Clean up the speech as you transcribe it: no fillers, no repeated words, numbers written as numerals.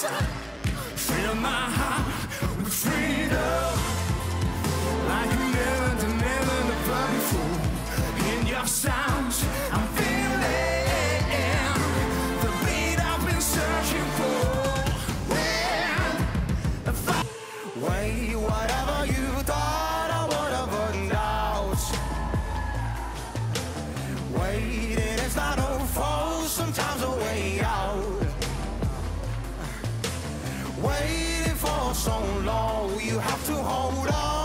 Fill my heart with freedom, like you never felt before. In your sounds, I'm feeling the beat I've been searching for. When I fight, wait, whatever you thought I would have gotten out, waiting is not a foe, sometimes a way out. Waiting for so long, you have to hold on.